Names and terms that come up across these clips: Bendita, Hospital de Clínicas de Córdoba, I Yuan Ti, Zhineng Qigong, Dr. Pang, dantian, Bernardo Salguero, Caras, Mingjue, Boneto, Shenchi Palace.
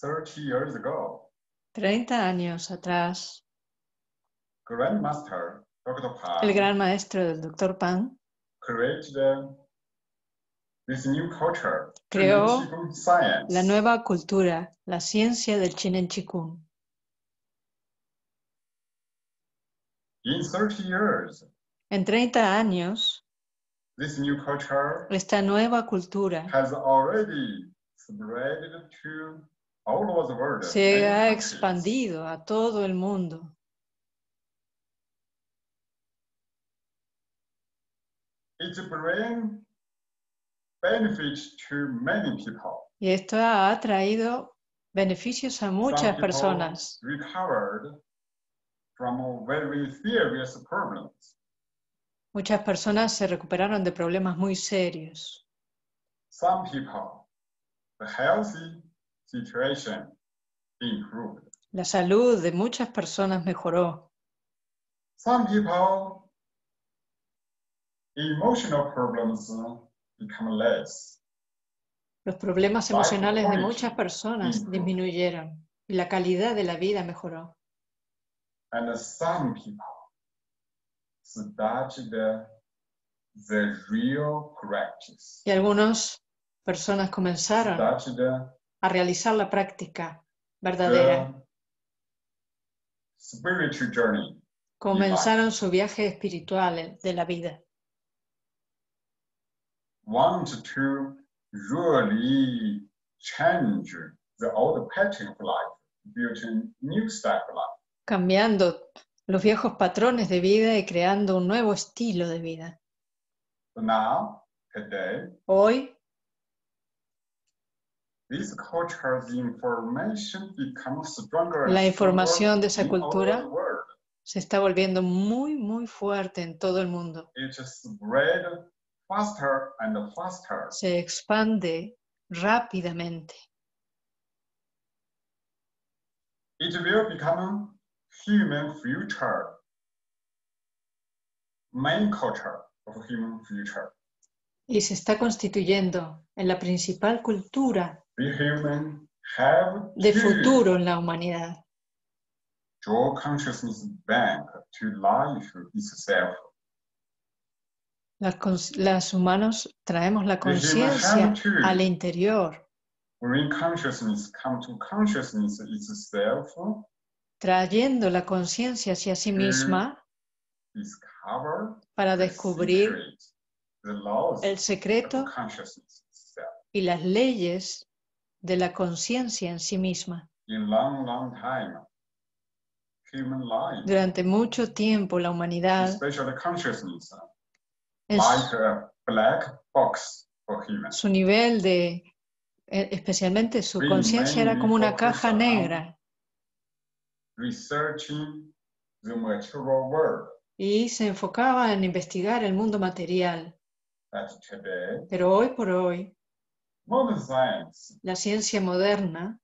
30 years ago. 30 años atrás. Grandmaster Dr. Pang, el gran maestro del Dr. Pang, creó la nueva cultura, la ciencia del Zhineng Qigong. En 30 años, esta nueva cultura se ha expandido a todo el mundo. Y esto ha traído beneficios a muchas personas. Muchas personas se recuperaron de problemas muy serios. La salud de muchas personas mejoró. Los problemas emocionales de muchas personas disminuyeron y la calidad de la vida mejoró. Y algunas personas comenzaron a realizar la práctica verdadera. Comenzaron su viaje espiritual de la vida. Cambiando los viejos patrones de vida y creando un nuevo estilo de vida. Hoy, la información de esa cultura se está volviendo muy, muy fuerte en todo el mundo. Se expande rápidamente. Y se está constituyendo en la principal cultura de futuro en la humanidad. Draw consciousness back to life itself. Los humanos traemos la conciencia al interior. When consciousness comes to consciousness itself, trayendo la conciencia hacia sí misma para descubrir el secreto y las leyes de la conciencia en sí misma. Durante mucho tiempo la humanidad, su nivel de, especialmente su conciencia era como una caja negra. Y se enfocaba en investigar el mundo material. Pero hoy por hoy, la ciencia moderna,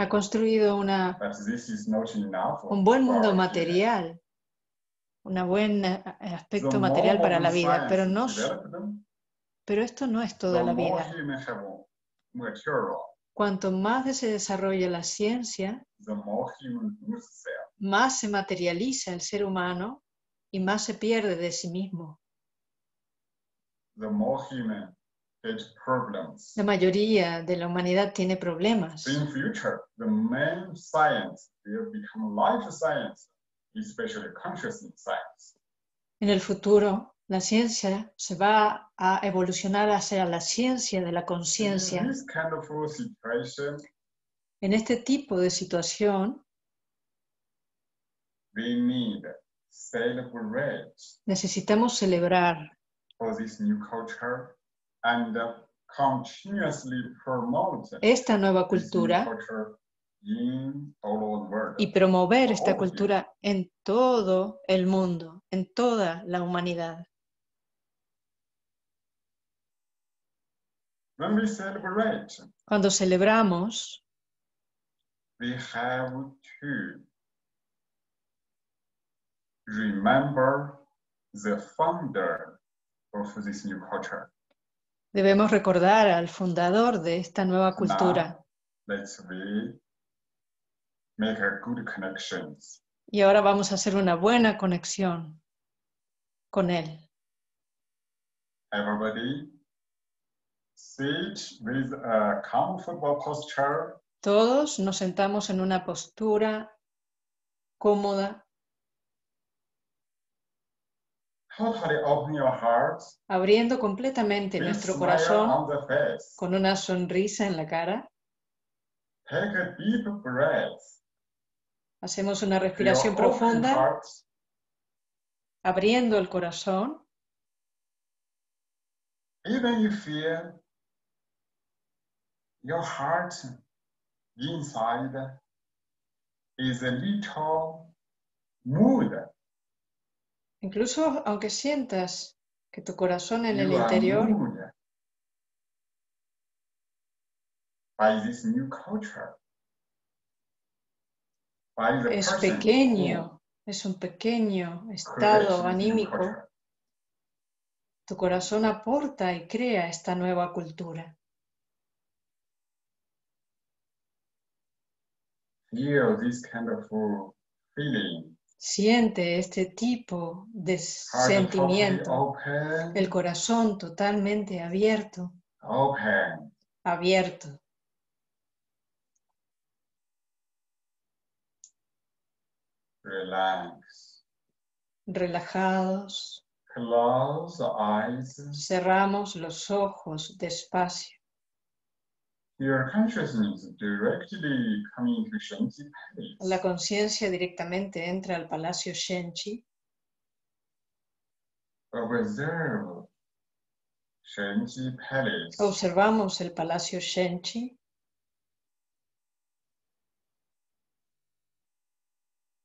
ha construido un buen mundo material, un buen aspecto material para la vida, pero esto no es toda la vida. Cuanto más se desarrolla la ciencia, más se materializa el ser humano y más se pierde de sí mismo. La mayoría de la humanidad tiene problemas. En el futuro, la ciencia se va a evolucionar hacia la ciencia de la conciencia. En este tipo de situación, necesitamos celebrar esta nueva cultura y promover esta cultura en todo el mundo, en toda la humanidad. Cuando celebramos, Debemos recordar al fundador de esta nueva cultura. Y ahora vamos a hacer una buena conexión con él. Todos nos sentamos en una postura cómoda. Abriendo completamente nuestro corazón con una sonrisa en la cara. Hacemos una respiración profunda, abriendo el corazón. Even you feel your heart inside is a little moved. Incluso aunque sientas que tu corazón en el interior es pequeño, es un pequeño estado anímico. Tu corazón aporta y crea esta nueva cultura. Siente este tipo de sentimiento. El corazón totalmente abierto. Abierto. Relajados. Close the eyes. Cerramos los ojos despacio. Your consciousness directly coming to Shenchi Palace. La conciencia directamente entra al Palacio Shenchi. Observe Shenchi Palace. Observamos el Palacio Shenchi.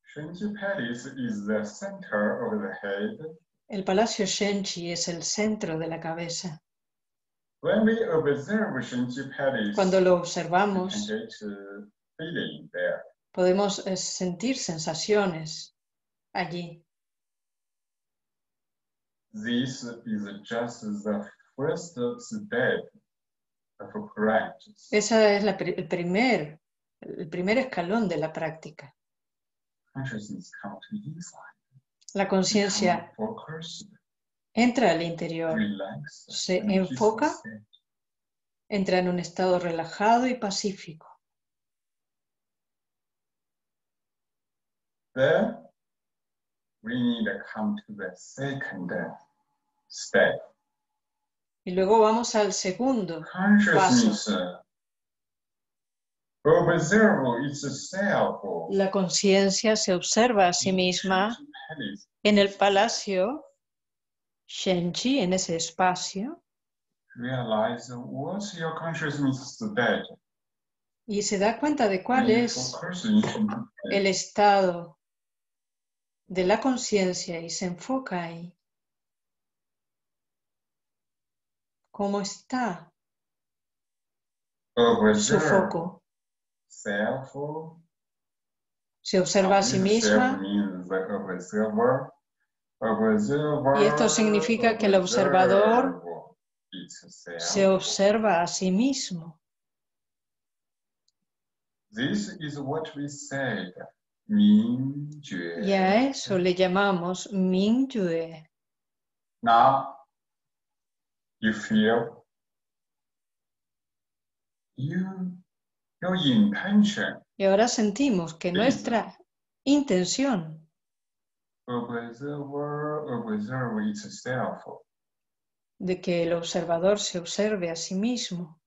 Shenchi Palace is the center of the head. El Palacio Shenchi es el centro de la cabeza. Cuando lo observamos, podemos sentir sensaciones allí. Ese es el primer escalón de la práctica. La conciencia entra al interior, se enfoca, entra en un estado relajado y pacífico. Y luego vamos al segundo paso. La conciencia se observa a sí misma en el Palacio Shenchi, en ese espacio, y se da cuenta de cuál es el estado de la conciencia y se enfoca ahí. ¿Cómo está su foco? Se observa a sí misma, y esto significa que el observador se observa a sí mismo. Y a eso le llamamos Mingjue. Now you feel you. Y ahora sentimos que nuestra intención de que el observador se observe a sí mismo.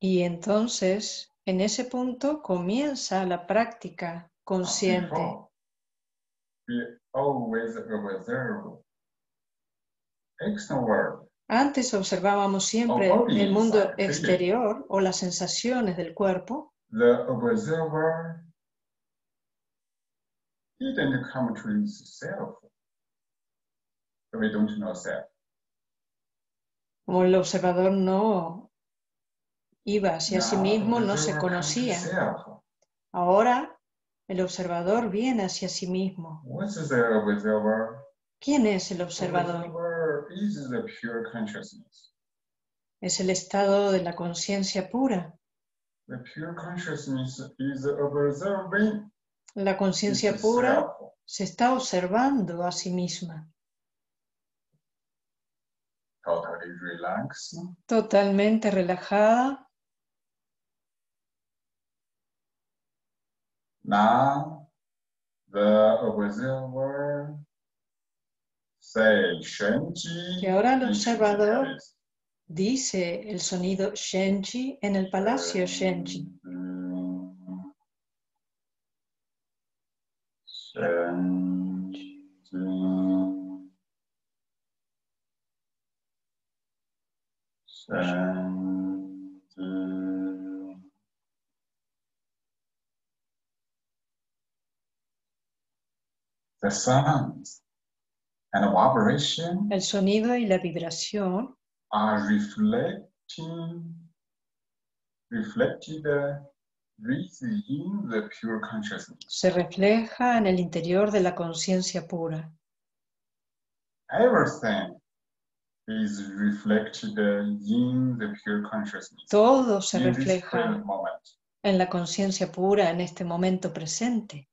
Y entonces, en ese punto, comienza la práctica consciente. Antes observábamos siempre el mundo exterior o las sensaciones del cuerpo. Como el observador no iba hacia sí mismo, no se conocía. Ahora, el observador viene hacia sí mismo. ¿Quién es el observador? Es el estado de la conciencia pura. La conciencia pura se está observando a sí misma. Totalmente relajada. Now, the observer say Shenchi. Y ahora el observador dice el sonido Shenchi en el palacio Shenchi. The sounds and vibration. El sonido y la vibración. Are reflected within the pure consciousness. Se refleja en el interior de la conciencia pura. Everything is reflected in the pure consciousness. Todo se refleja en la conciencia pura en este momento presente.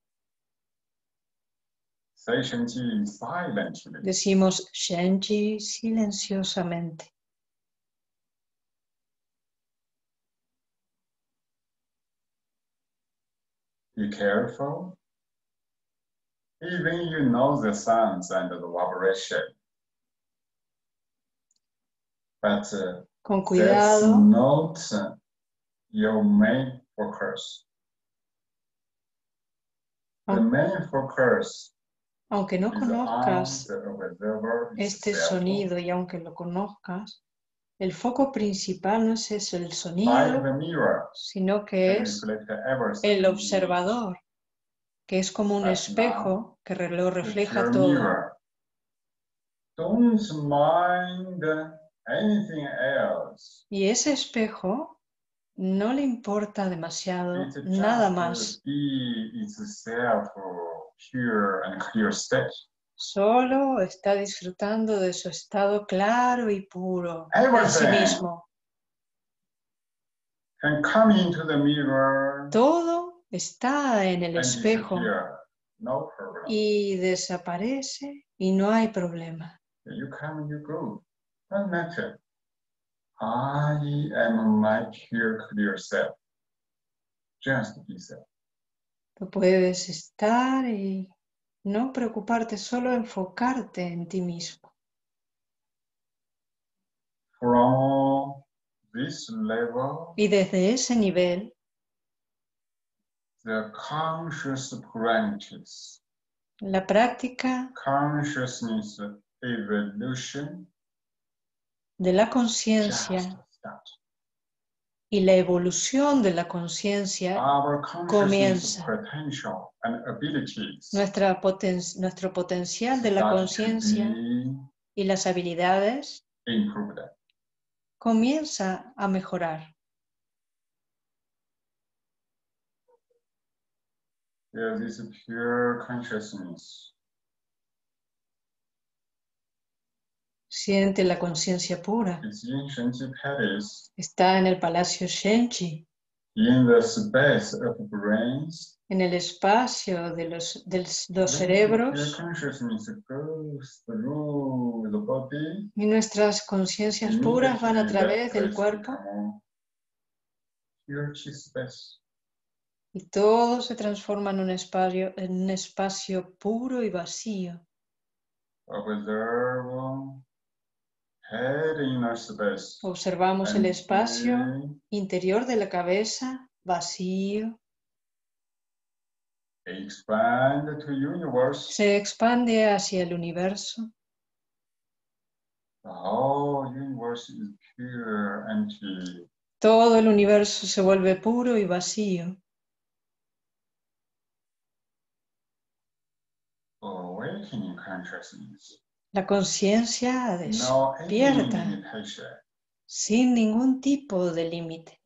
Decimos Shenchi silenciosamente. Be careful. Even you know the sounds and the vibration. But con cuidado. That's not your main focus. The main focus. Aunque no conozcas este sonido y aunque lo conozcas, el foco principal no es el sonido, sino que es el observador, que es como un espejo que lo refleja todo. Y ese espejo no le importa demasiado nada más. Solo está disfrutando de su estado claro y puro en sí mismo. Todo está en el espejo y desaparece y no hay problema. I am my pure, clear self. Just be self. Tú puedes estar y no preocuparte, solo enfocarte en ti mismo. From this level, y desde ese nivel, the conscious practice, la práctica consciousness evolution, de la conciencia y la evolución de la conciencia comienza. Nuestro potencial de la conciencia y las habilidades comienza a mejorar. There is a pure consciousness. Siente la conciencia pura. Está en el palacio Shenchi. En el espacio de los cerebros. Y nuestras conciencias puras van a través del cuerpo. Y todo se transforma en un espacio puro y vacío. Observamos el espacio interior de la cabeza, vacío. Se expande hacia el universo. Todo el universo se vuelve puro y vacío. La conciencia despierta sin ningún tipo de límite.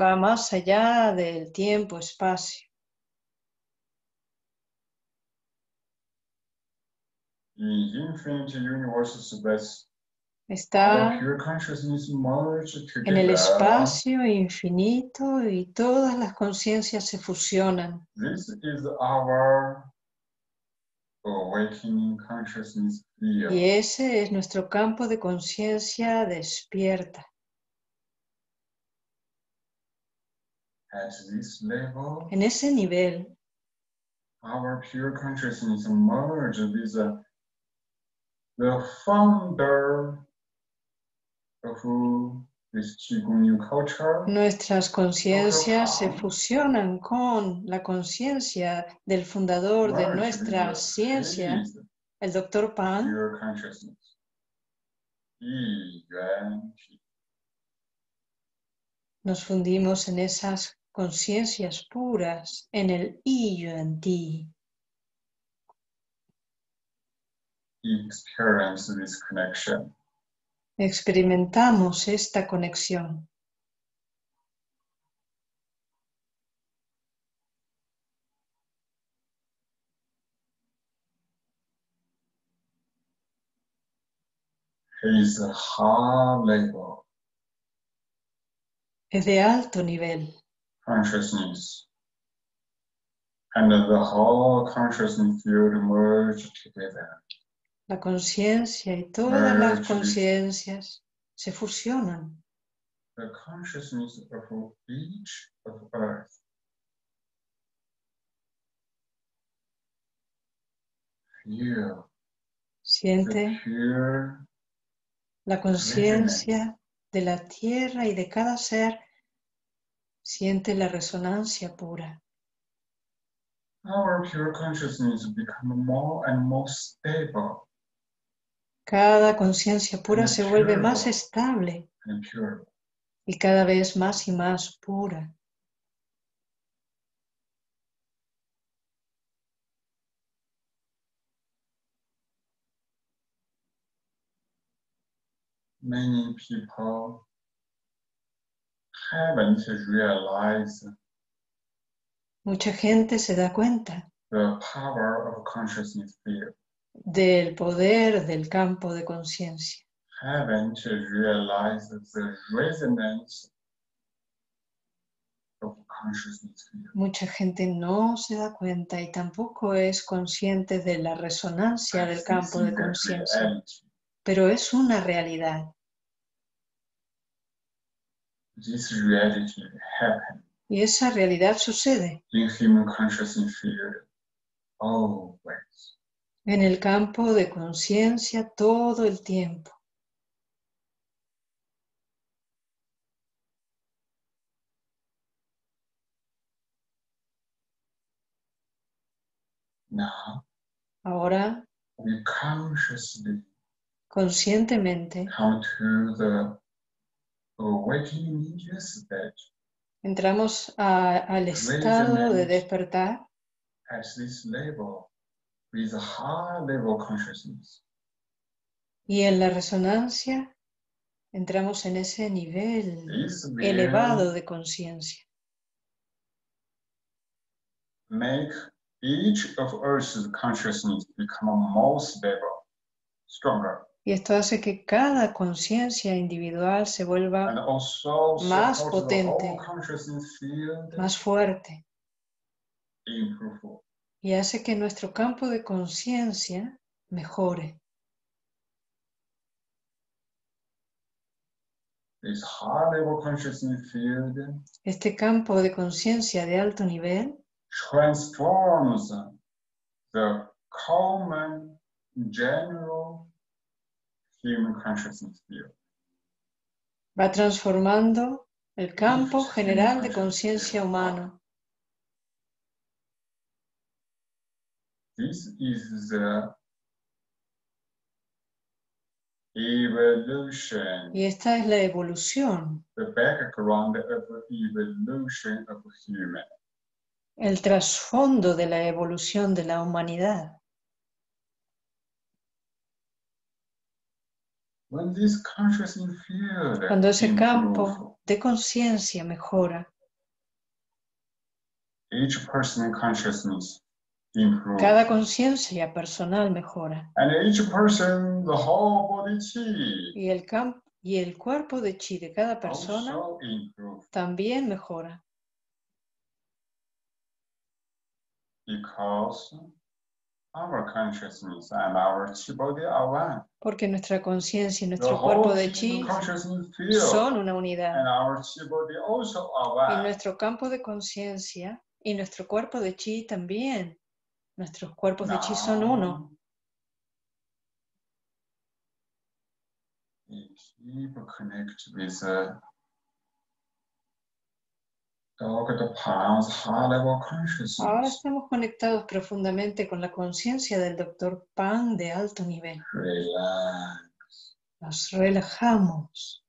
Va más allá del tiempo-espacio. Está en el espacio infinito y todas las conciencias se fusionan. Y ese es nuestro campo de conciencia despierta. En ese nivel, nuestras conciencias se fusionan con la conciencia del fundador de nuestra ciencia, el Dr. Pang. Nos fundimos en esas conciencias puras, en el I Yuan Ti. Experimentamos esta conexión. Es de alto nivel. La conciencia y todas las conciencias se fusionan. Siente la conciencia de la tierra y de cada ser. Siente la resonancia pura. Our pure consciousness becomes more and more stable. Cada conciencia pura se vuelve más estable y cada vez más y más pura. Many people haven't realized mucha gente se da cuenta the power of consciousness field. Del poder del campo de conciencia. Mucha gente no se da cuenta y tampoco es consciente de la resonancia del campo de conciencia, pero es una realidad. Y esa realidad sucede. En el campo de conciencia todo el tiempo. Ahora, conscientemente, entramos al estado de despertar. With high level consciousness. Y en la resonancia entramos en ese nivel elevado de conciencia. Make each of us consciousness become more stable, stronger. Y esto hace que cada conciencia individual se vuelva más potente, más fuerte. Y hace que nuestro campo de conciencia mejore. Este campo de conciencia de alto nivel va transformando el campo general de conciencia humano. This is the evolution. Y esta es la evolución. The background of evolution of human. El trasfondo de la evolución de la humanidad. Cuando ese campo de conciencia mejora, cada conciencia personal mejora. Y el cuerpo de chi de cada persona también mejora. Porque nuestra conciencia y nuestro cuerpo de chi son una unidad. Y nuestro campo de conciencia y nuestro cuerpo de chi también. Nuestros cuerpos de chi son uno. Ahora estamos conectados profundamente con la conciencia del Dr. Pang de alto nivel. Nos relajamos.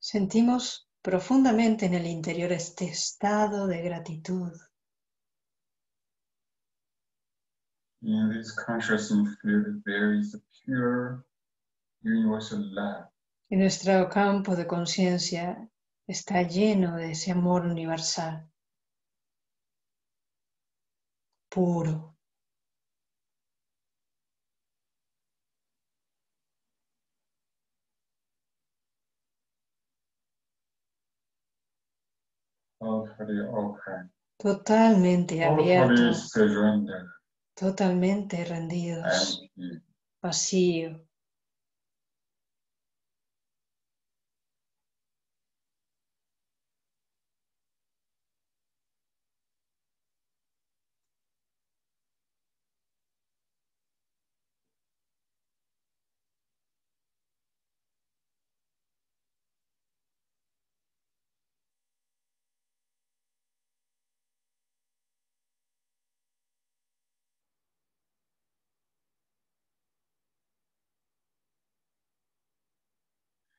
Sentimos profundamente en el interior este estado de gratitud. En nuestro campo de conciencia está lleno de ese amor universal, puro. Totalmente abiertos, totalmente rendidos, vacío.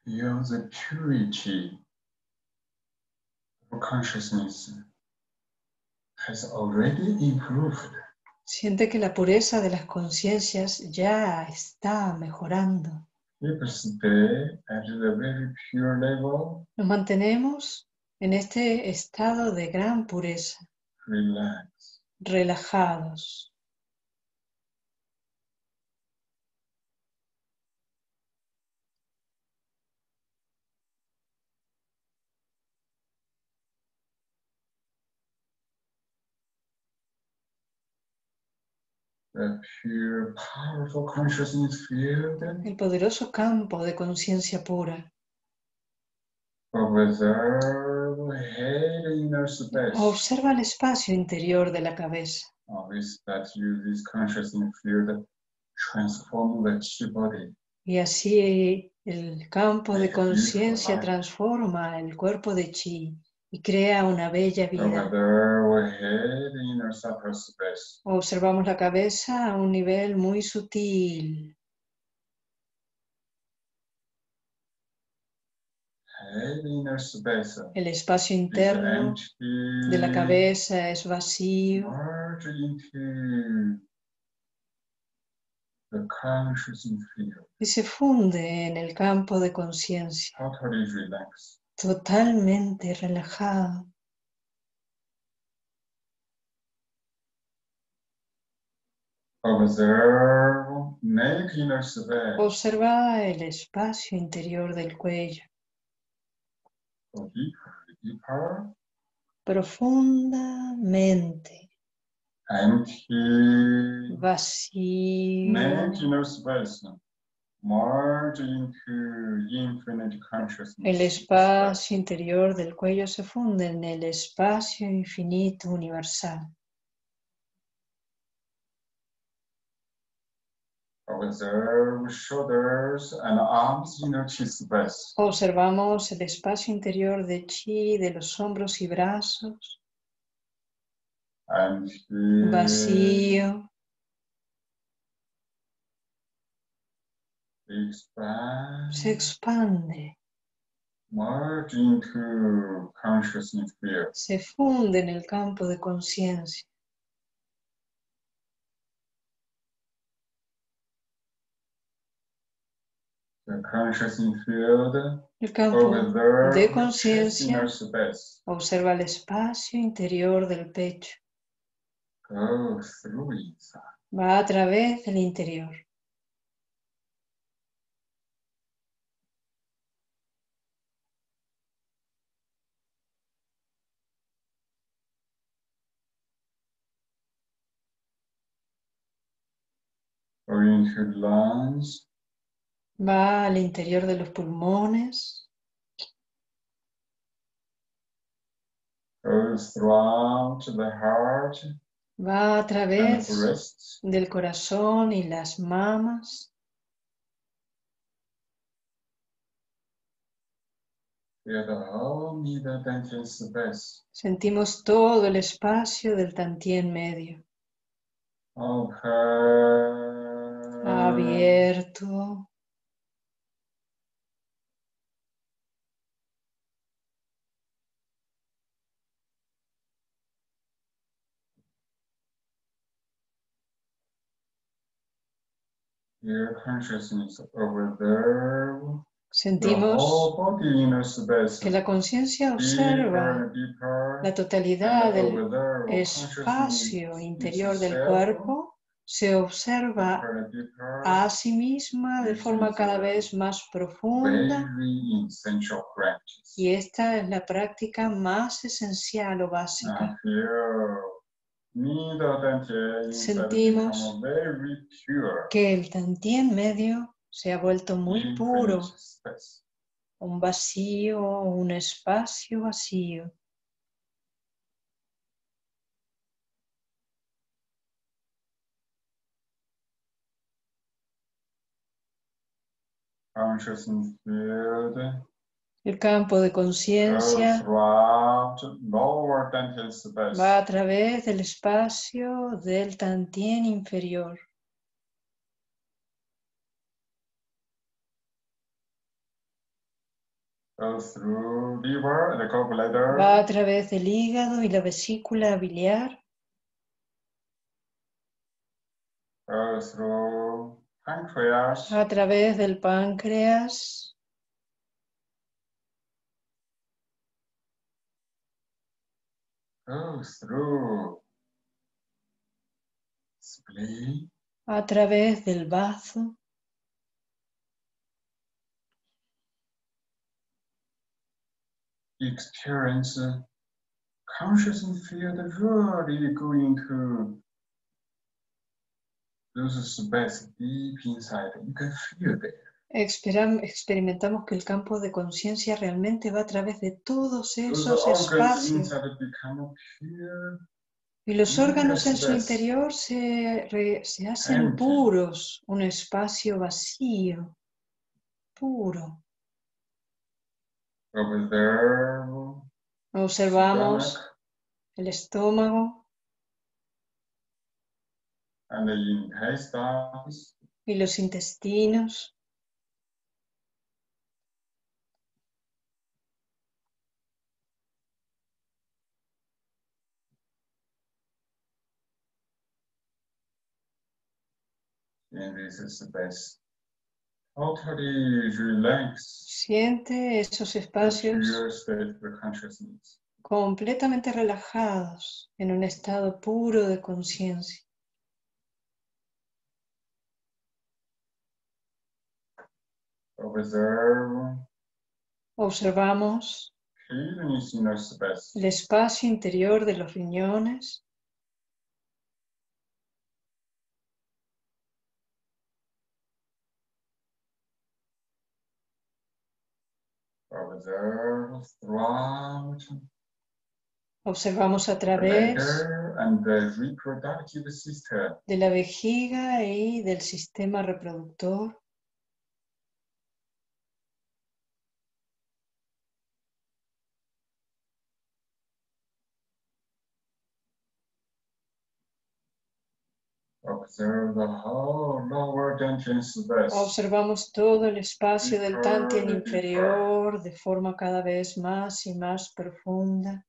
Feel the purity of consciousness has already improved. Siente que la pureza de las conciencias ya está mejorando. Nos mantenemos en este estado de gran pureza. Relajados. El poderoso campo de conciencia pura observa el espacio interior de la cabeza. Y así el campo de conciencia transforma el cuerpo de chi y crea una bella vida. Observamos la cabeza a un nivel muy sutil. El espacio interno de la cabeza es vacío. Y se funde en el campo de conciencia. Totalmente relajado. Observa el espacio interior del cuello. Profundamente. Vacío. El espacio interior del cuello se funde en el espacio infinito universal. Observamos el espacio interior de chi de los hombros y brazos. Vacío. Se expande. merge into consciousness field. Se funde en el campo de conciencia. The consciousness field, el campo de conciencia observa el espacio interior del pecho. Va a través del interior. Va al interior de los pulmones. Va a través del corazón y las mamas. Sentimos todo el espacio del dantian medio. Abierto. Your consciousness over there. Sentimos que la conciencia observa la totalidad del espacio interior del cuerpo, se observa a sí misma de forma cada vez más profunda, y esta es la práctica más esencial o básica. Sentimos que el dantian medio se ha vuelto muy puro, un vacío, un espacio vacío. El campo de conciencia va a través del espacio del dantian inferior. Va a través del hígado y la vesícula biliar. A través del páncreas. A través del bazo. Experience consciousness field really going to those space deep inside. You can feel there. Experimentamos que el campo de conciencia realmente va a través de todos esos espacios y los órganos en su interior se hacen puros, un espacio vacío, puro. Observamos el estómago y los intestinos. Siente esos espacios completamente relajados en un estado puro de conciencia. Observamos el espacio interior de los riñones. Observamos a través de la vejiga y del sistema reproductor. Observe the whole lower dantian space. Observamos todo el espacio del dantian inferior de forma cada vez más y más profunda.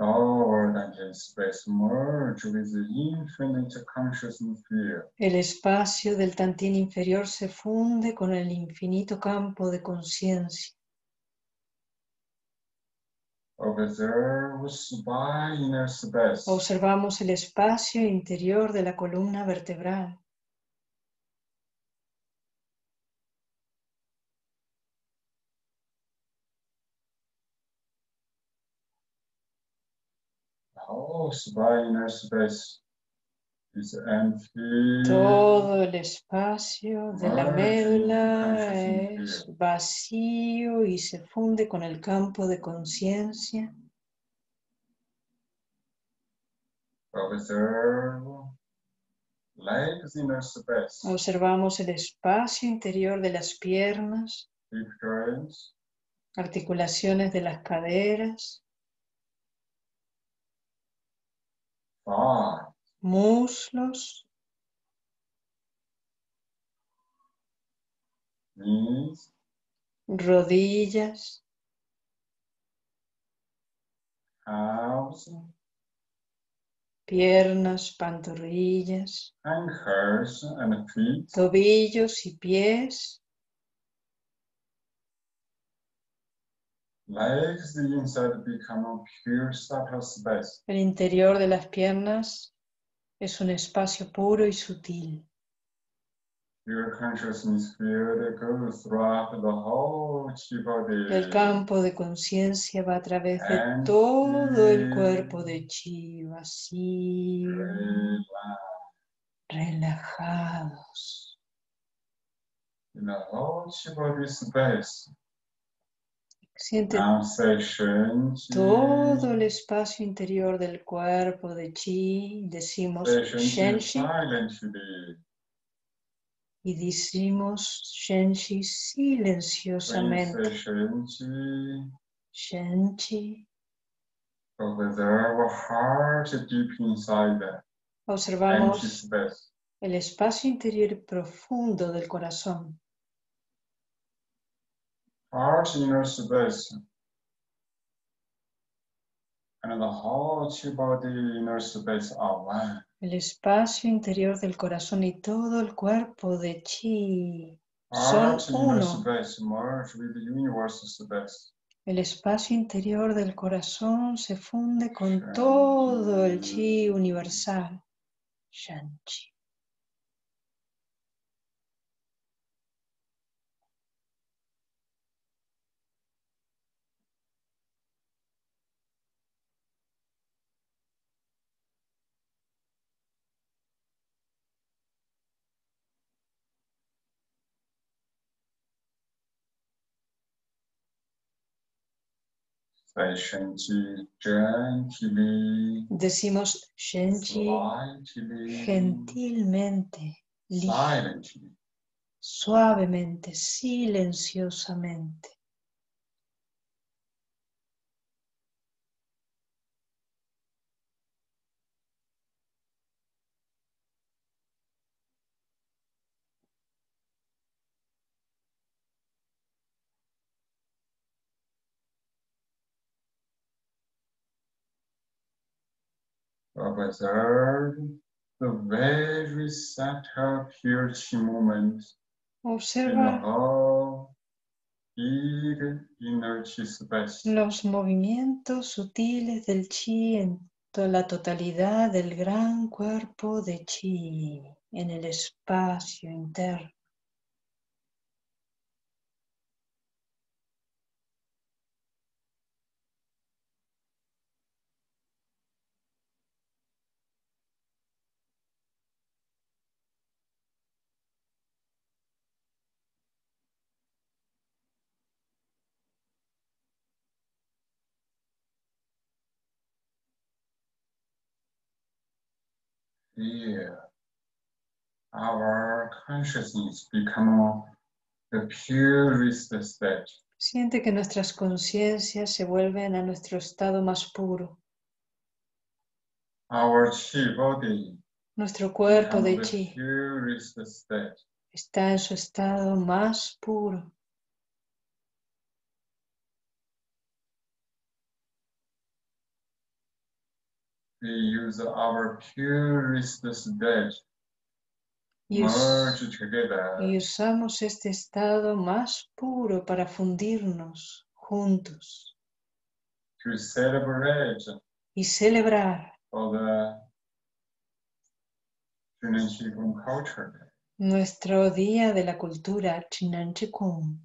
Lower dantian space merge with the infinite consciousness field. El espacio del dantian inferior se funde con el infinito campo de conciencia. Observamos el espacio interior de la columna vertebral. Todo el espacio de la médula es vacío y se funde con el campo de conciencia. Observamos el espacio interior de las piernas, articulaciones de las caderas, muslos, rodillas, piernas, pantorrillas, tobillos y pies, el interior de las piernas es un espacio puro y sutil. El campo de conciencia va a través de todo el cuerpo de chi, vacío, relajados. Siente todo el espacio interior del cuerpo de chi, decimos Shenchi y decimos Shenchi silenciosamente. Shenchi. Observamos el espacio interior profundo del corazón. El espacio interior del corazón y todo el cuerpo de chi son uno. El espacio interior del corazón se funde con todo el chi universal. Shenchi. Decimos Shenchi gentilmente, suavemente, silenciosamente. Observe the very subtle pure chi movement in the whole big inner chi space. Los movimientos sutiles del chi en la totalidad del gran cuerpo de chi en el espacio interno. clear. Our consciousness become the purest state. Siente que nuestras conciencias se vuelven a nuestro estado más puro. Our qi body, nuestro cuerpo de qi, está en su estado más puro. We use our purest state y usamos este estado más puro para fundirnos juntos y celebrar nuestro día de la cultura Zhineng Qigong.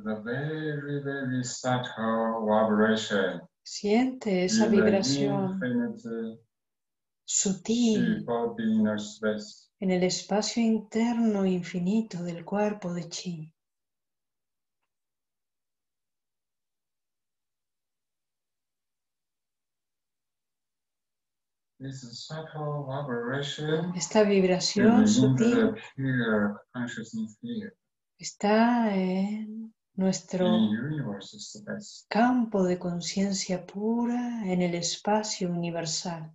The very, very subtle vibration. Siente esa vibración sutil en el espacio interno infinito del cuerpo de Qi. Esta vibración sutil está en nuestro campo de conciencia pura en el espacio universal.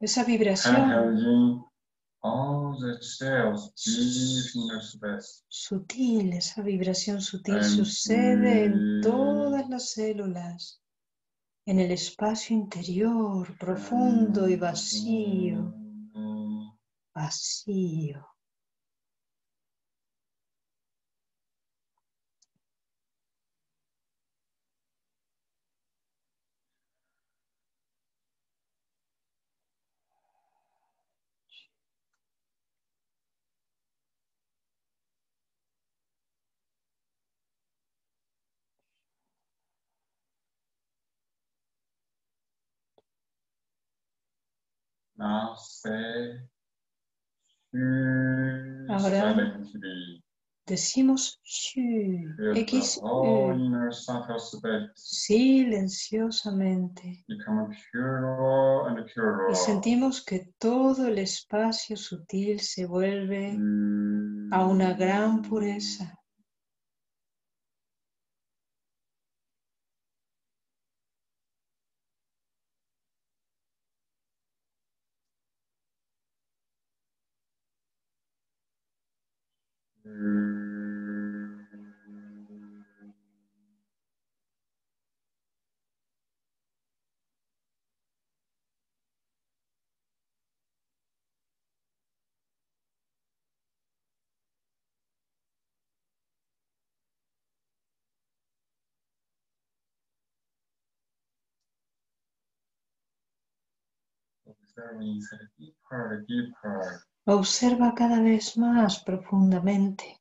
Esa vibración sutil, sucede en todas las células en el espacio interior, profundo y vacío, Ahora decimos Xu, X, silenciosamente, y sentimos que todo el espacio sutil se vuelve a una gran pureza. Observa cada vez más profundamente.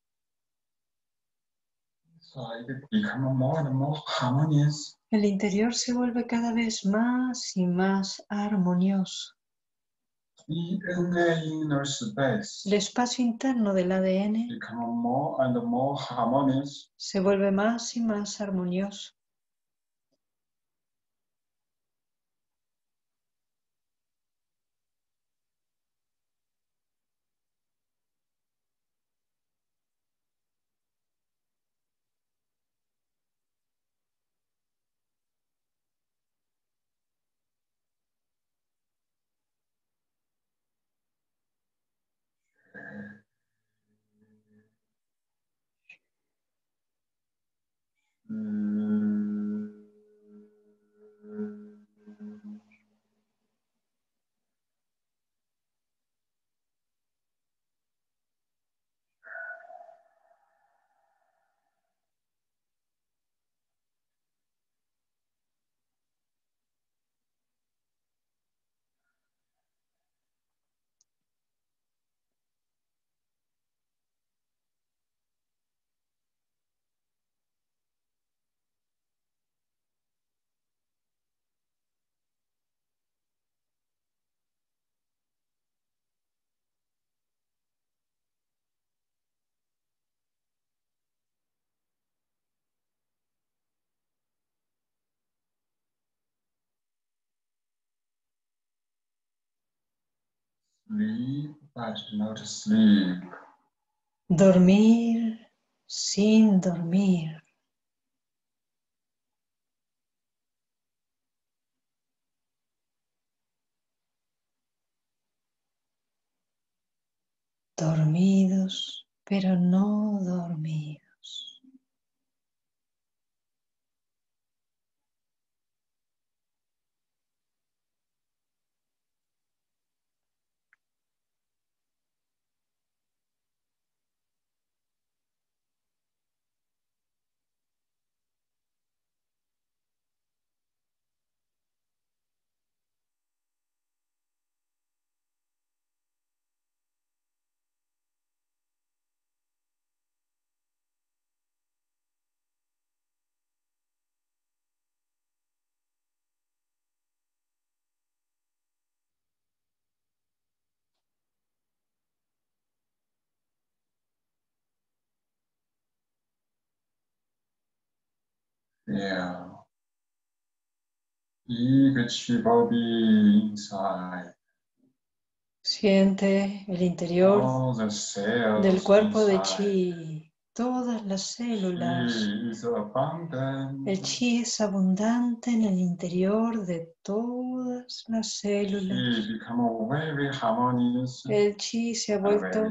El interior se vuelve cada vez más y más armonioso. El espacio interno del ADN se vuelve más y más armonioso. sleep but not sleep. Dormir sin dormir. Dormidos, pero no dormidos. Yeah. Each body inside. Siente el interior del cuerpo de chi, todas las células. El chi es abundante en el interior de todas las células. El chi se ha vuelto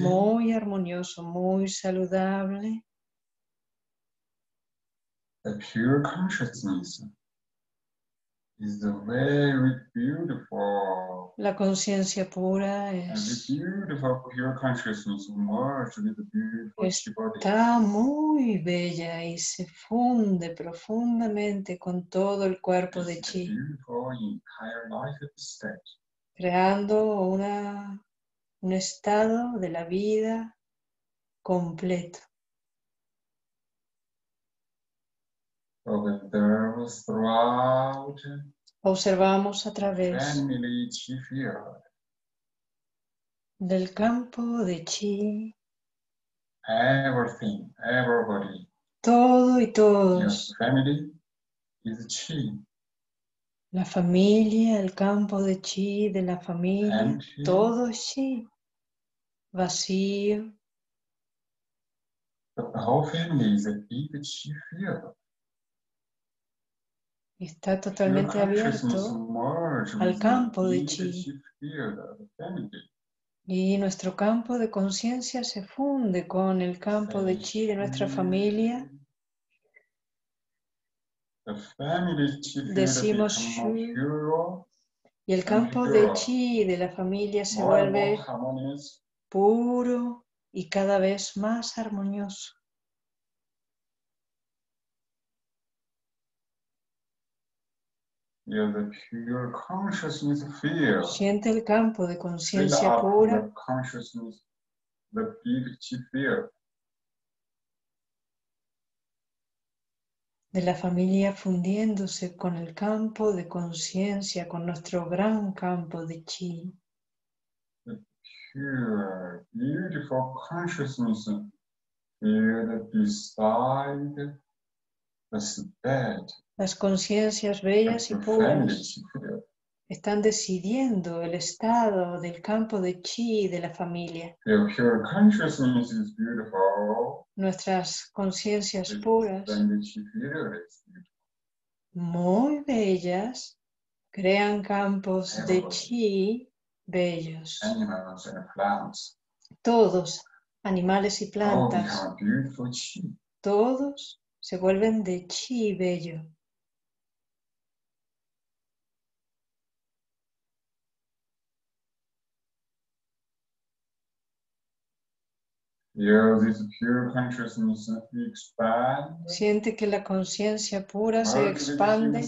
muy armonioso, muy saludable. The pure consciousness is very beautiful. La conciencia pura es está muy bella y se funde profundamente con todo el cuerpo de chi, creando un estado de la vida completo. Observamos a través del campo de chi todo y todos. La familia, el campo de chi de la familia, todo es chi, vacío. Está totalmente abierto al campo de chi. Y nuestro campo de conciencia se funde con el campo de chi de nuestra familia. Decimos Shui. Y el campo de chi de la familia se vuelve puro y cada vez más armonioso. The pure consciousness field. Siente el campo de conciencia pura. De la familia fundiéndose con el campo de conciencia, con nuestro gran campo de chi. The pure, beautiful consciousness field beside the bed. Las conciencias bellas y puras están decidiendo el estado del campo de chi de la familia. Nuestras conciencias puras, muy bellas, crean campos de chi bellos. Todos, animales y plantas, todos se vuelven de chi bello. Siente que la conciencia pura se expande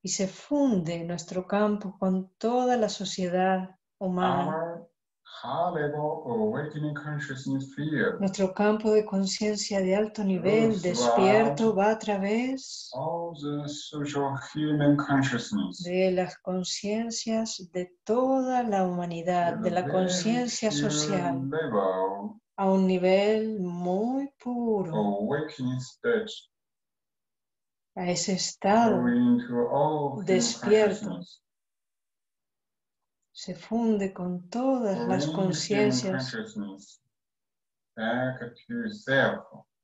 y se funde en nuestro campo con toda la sociedad humana. Nuestro campo de conciencia de alto nivel despierto va a través de las conciencias de toda la humanidad, de la conciencia social, a un nivel muy puro, a ese estado despierto. se funde con todas las conciencias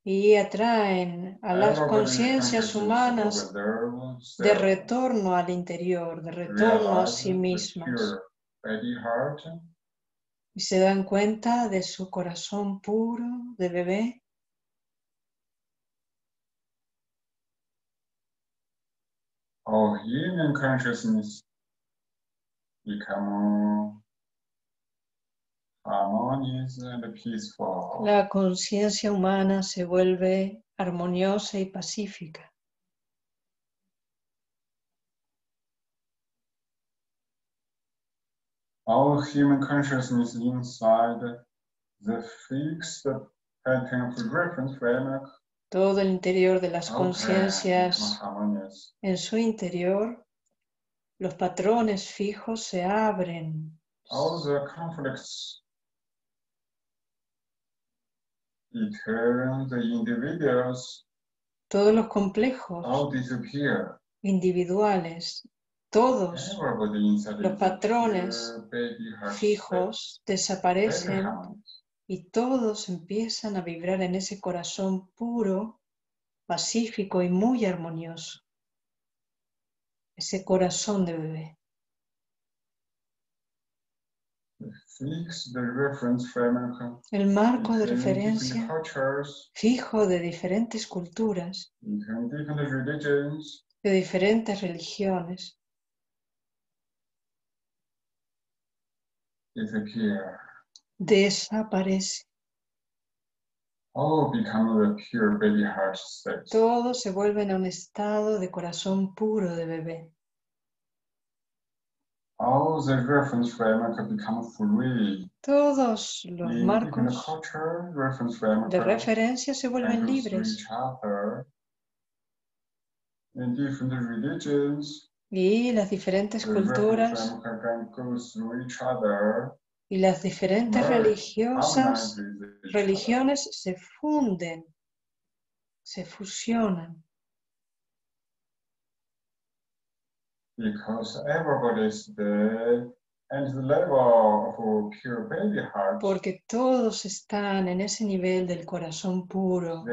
y atraen a las conciencias humanas de retorno al interior, de retorno a sí mismas. Y se dan cuenta de su corazón puro de bebé. All human consciousness become harmonious and peaceful. La conciencia humana se vuelve armoniosa y pacífica. All human consciousness inside the fixed pattern of reference framework. Todo el interior de las conciencias, en su interior, los patrones fijos se abren. All the conflicts between the individuals, todos los complejos individuales, todos los patrones fijos desaparecen. Y todos empiezan a vibrar en ese corazón puro, pacífico y muy armonioso. Ese corazón de bebé. El marco de referencia fijo de diferentes culturas, de diferentes religiones, desaparece. Todos se vuelven a un estado de corazón puro de bebé. Todos los marcos de referencia se vuelven libres. Y las diferentes culturas y las diferentes religiones se funden, se fusionan. Porque todos están en ese nivel del corazón puro.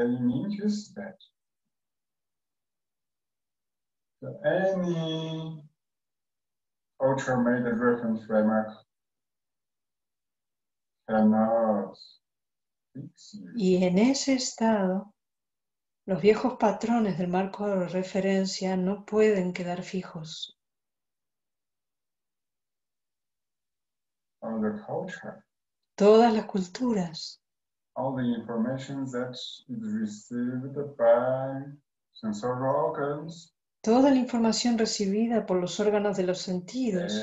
Y en ese estado, los viejos patrones del marco de referencia no pueden quedar fijos. Todas las culturas, toda la información recibida por los órganos de los sentidos,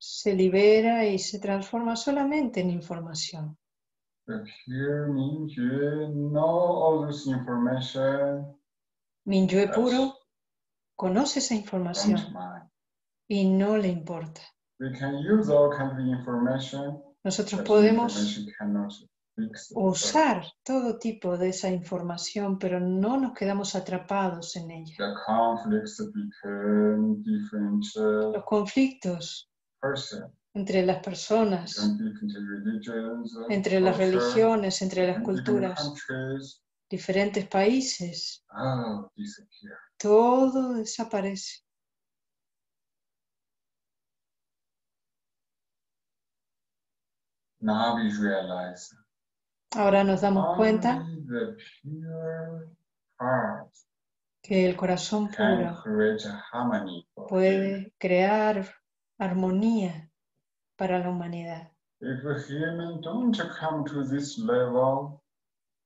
se libera y se transforma solamente en información. Mingjue puro conoce esa información y no le importa. Nosotros podemos usar todo tipo de esa información, pero no nos quedamos atrapados en ella. Los conflictos entre las personas, entre las religiones, entre las culturas, diferentes países, todo desaparece. Ahora nos damos cuenta que el corazón puro puede crear armonía para la humanidad.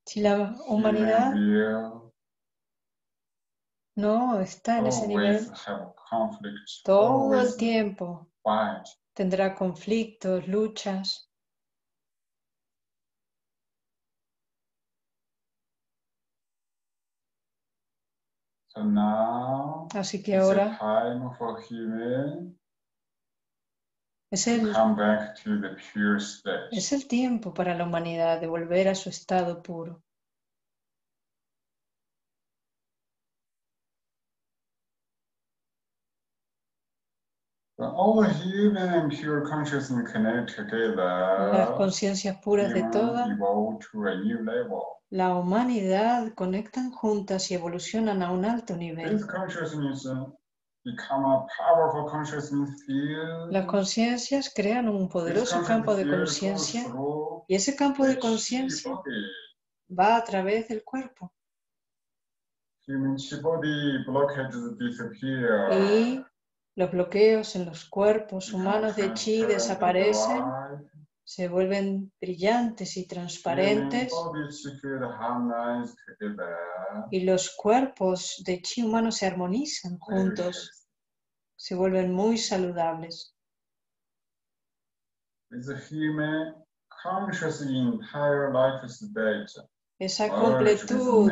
Si la humanidad no está en ese nivel, todo el tiempo tendrá conflictos, luchas. Así que ahora es el tiempo para la humanidad de volver a su estado puro. Las conciencias puras de todas, la humanidad, conectan juntas y evolucionan a un alto nivel. Las conciencias crean un poderoso campo de conciencia y ese campo de conciencia va a través del cuerpo. Y los bloqueos en los cuerpos humanos de chi desaparecen, se vuelven brillantes y transparentes, y los cuerpos de chi humanos se armonizan juntos, se vuelven muy saludables. Esa completud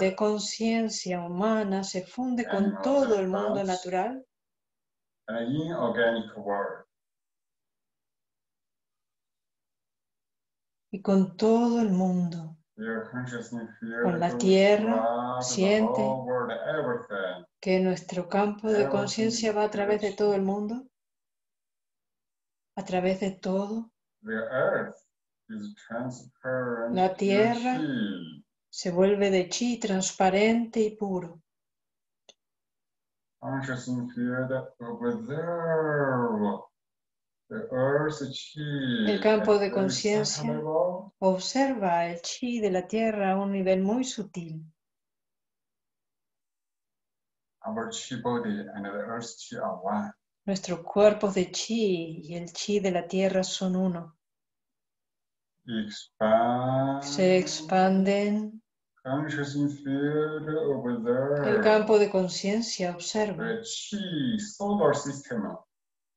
de conciencia humana se funde con todo el mundo natural y con todo el mundo, con la tierra. Siente que nuestro campo de conciencia va a través de todo el mundo, a través de todo. La tierra se vuelve de chi transparente y puro. El campo de conciencia observa el chi de la tierra a un nivel muy sutil. Nuestros cuerpos de chi y el chi de la tierra son uno. Se expanden. El campo de conciencia observa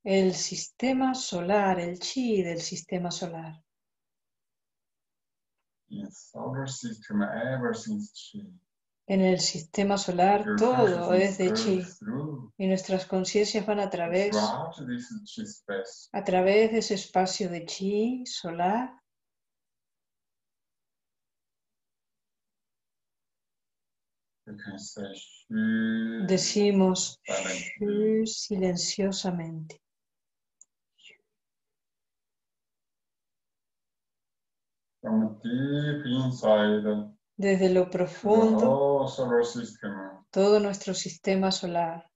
el sistema solar, el chi del sistema solar. En el sistema solar todo es de chi y nuestras conciencias van a través de ese espacio de chi solar. Decimos shu silenciosamente. Desde lo profundo, todo nuestro sistema solar.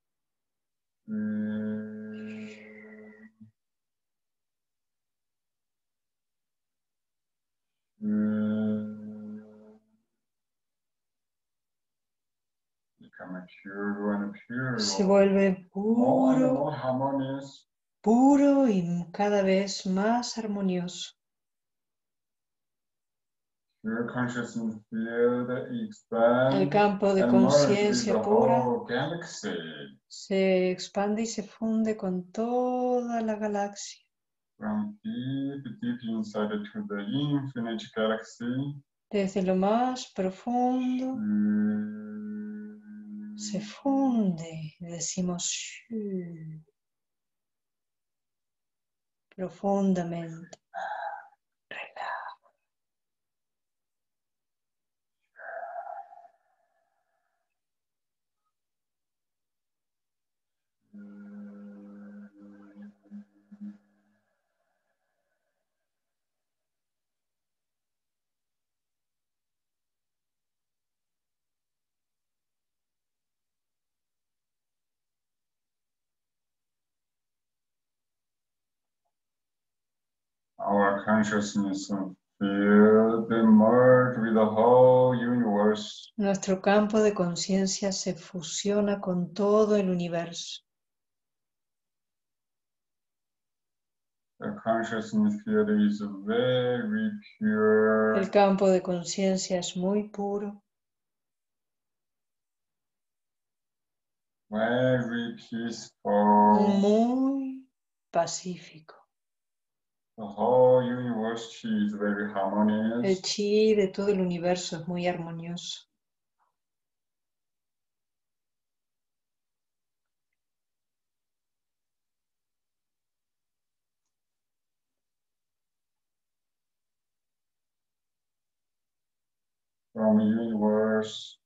Se vuelve puro, puro y cada vez más armonioso. El campo de conciencia pura se expande y se funde con toda la galaxia. Desde lo más profundo se funde, decimos shu, profundamente. Relaja. Our consciousness field merge with the whole universe. Nuestro campo de conciencia se fusiona con todo el universo. The consciousness field is very pure. El campo de conciencia es muy puro. Very peaceful. Muy pacífico. The whole universe chi is very harmonious. El chi de todo el universo es muy armonioso. From universe,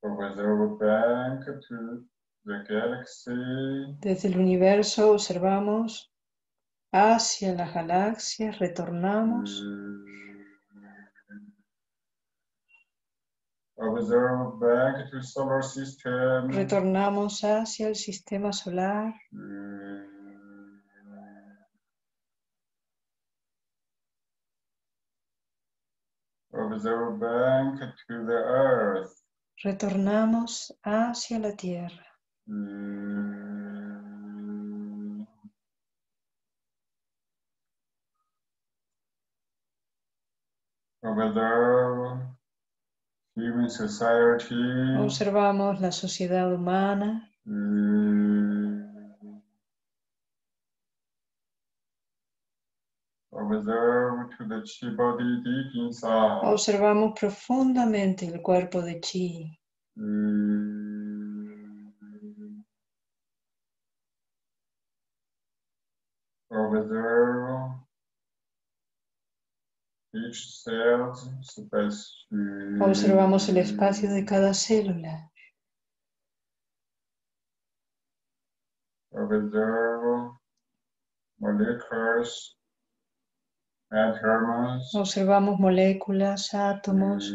from the bank to The galaxy. Desde el universo observamos hacia las galaxias, retornamos. Observe back to solar system. Retornamos hacia el sistema solar. Observe back to the earth. Retornamos hacia la Tierra. Observe human society. Observamos la sociedad humana. Observe to the chi body deep inside. Observamos profundamente el cuerpo de chi. Observe each cell space. Observamos el espacio de cada célula. Observe molecules. Observamos moléculas, átomos.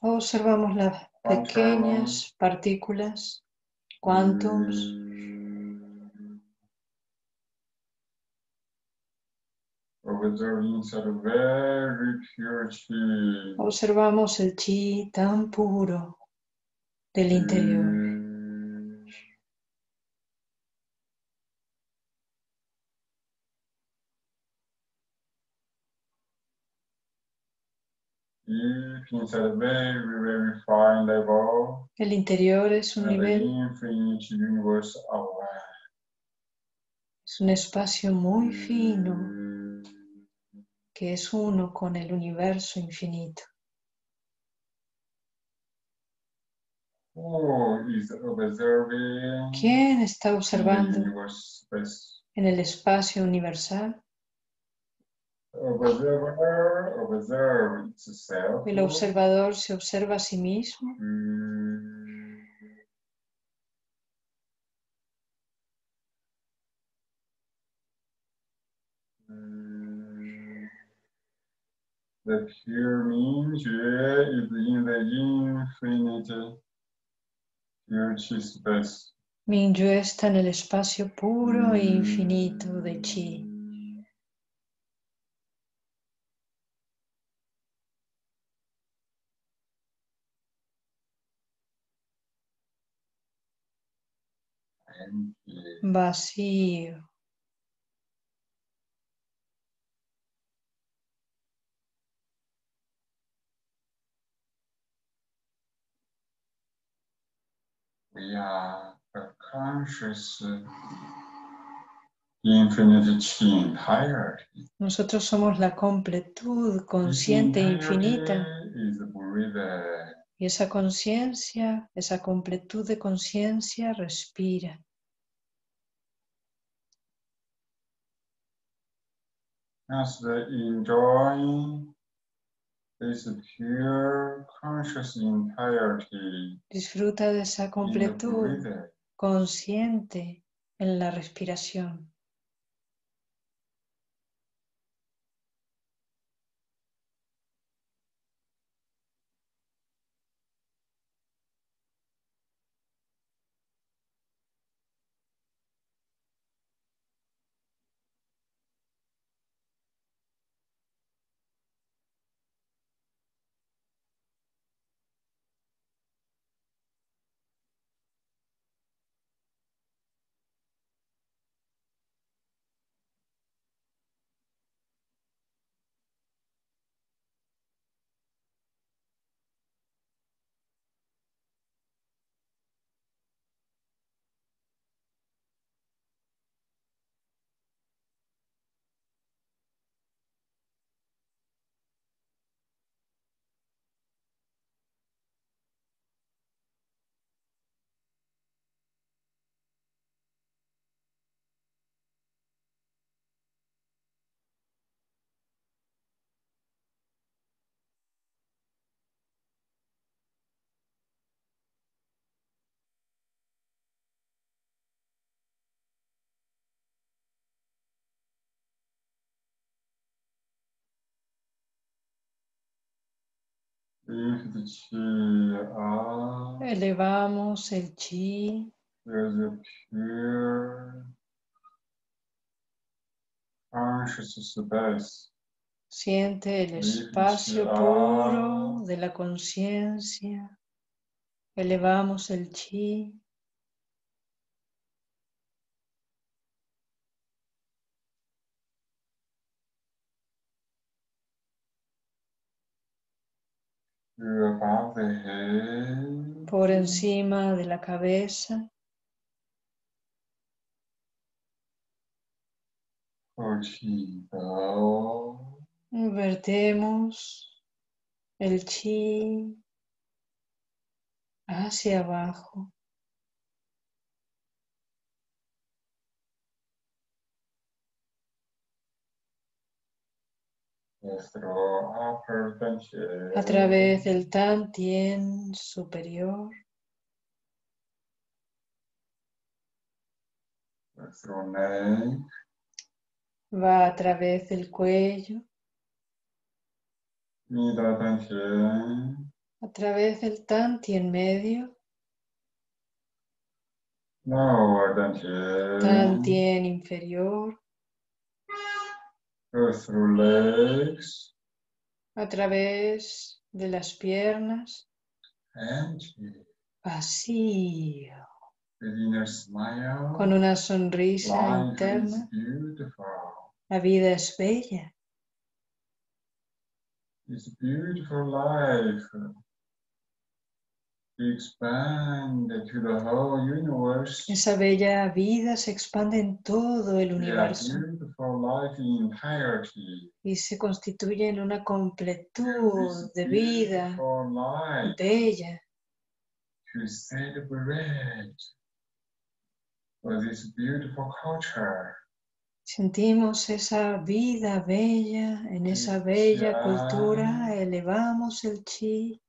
Observamos las pequeñas partículas, cuántos. Observamos el chi tan puro del interior. El interior es un nivel, es un espacio muy fino que es uno con el universo infinito. ¿Quién está observando en el espacio universal? El observador se observa a sí mismo. The pure Mingjue is in the infinite. Mingyue está en el espacio puro e infinito de chi. Vacío. We are a conscious infinite chi entirety. Nosotros somos la completud consciente infinita. Y esa conciencia, esa completud de conciencia respira. As the enjoying this pure conscious entirety. Disfruta de esa completud consciente en la respiración. Elevamos el chi space. Siente el espacio puro de la conciencia. Elevamos el chi. Por encima de la cabeza. Vertemos el chi hacia abajo. A través del dantian superior. Va a través del cuello. A través del dantian medio. Dantian inferior. A través de las piernas. Vacío. Con una sonrisa interna. La vida es bella. It's a beautiful life. We expand to the whole universe. Esa bella vida se expande en todo el universo. Y se constituye en una completud de vida bella. To celebrate for this beautiful culture. Sentimos esa vida bella, en esa bella cultura elevamos el chi.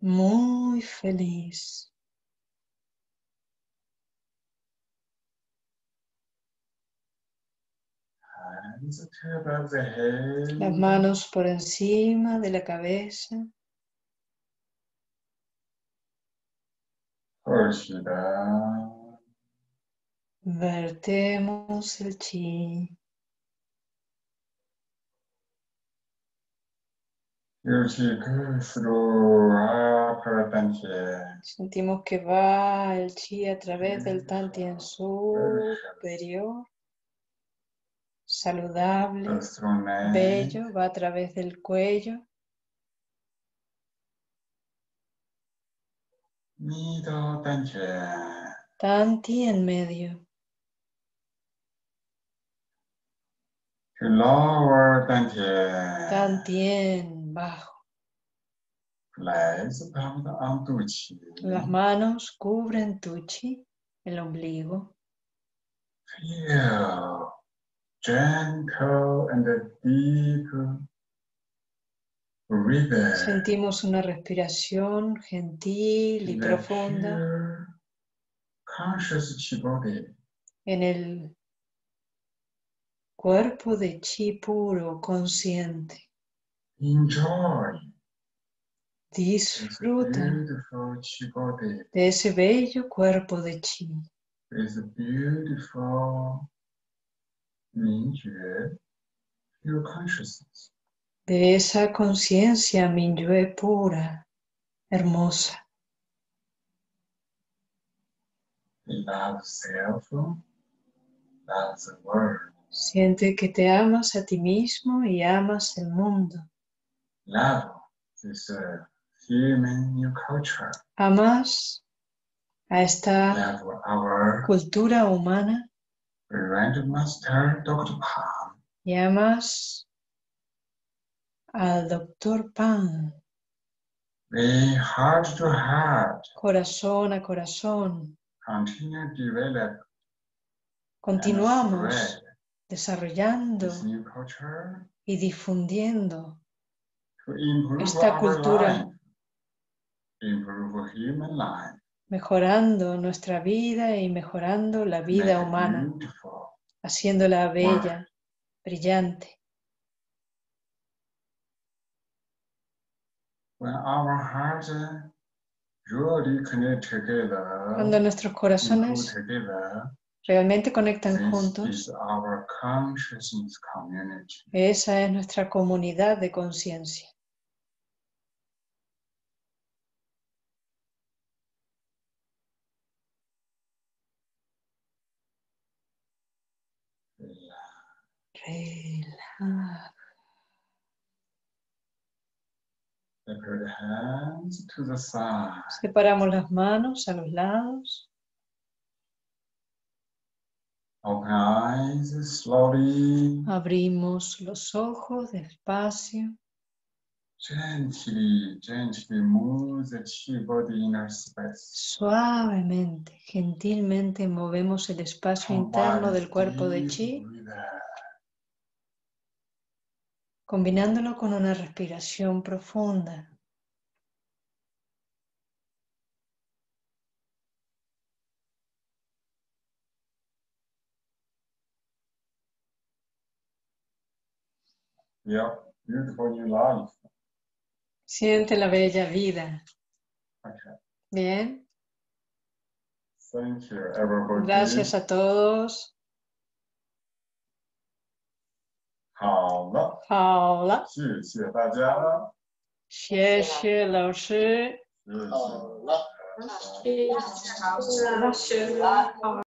Muy feliz. Las manos por encima de la cabeza. Vertemos el chi. Sentimos que va el chi a través del dantian superior, saludable, bello, va a través del cuello. Dantian en medio. Dantian bajo. Las manos cubren tu chi, el ombligo. Sentimos una respiración gentil y profunda en el cuerpo de chi puro consciente. Disfruta de ese bello cuerpo de chi. De esa conciencia Mingyue pura, hermosa. Siente que te amas a ti mismo y amas el mundo. Amas a esta cultura humana. Y amas al Dr. Pang. Heart to heart. Corazón a corazón. Continuamos desarrollando y difundiendo esta cultura, mejorando nuestra vida y mejorando la vida humana, haciéndola bella, brillante. When our hearts really connect together, cuando nuestros corazones realmente conectan juntos, esa es nuestra comunidad de conciencia. Relaja. Separamos las manos a los lados. Abrimos los ojos despacio. Suavemente, gentilmente movemos el espacio interno del cuerpo de chi, combinándolo con una respiración profunda. Yeah, beautiful new life. Siente la bella vida. Okay. Bien. Thank you, everybody. Gracias a todos. Hola. Hola.